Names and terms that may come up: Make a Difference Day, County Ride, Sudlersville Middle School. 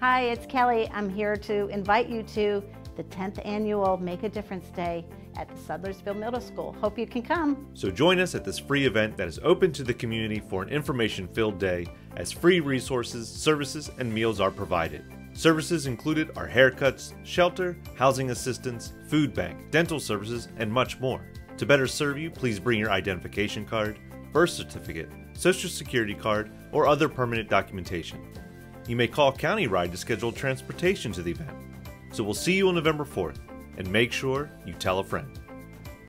Hi, it's Kelly. I'm here to invite you to the 10th annual Make a Difference Day at the Sudlersville Middle School. Hope you can come. So join us at this free event that is open to the community for an information-filled day, as free resources, services, and meals are provided. Services included are haircuts, shelter, housing assistance, food bank, dental services, and much more. To better serve you, please bring your identification card, birth certificate, social security card, or other permanent documentation. You may call County Ride to schedule transportation to the event. So we'll see you on November 4th, and make sure you tell a friend.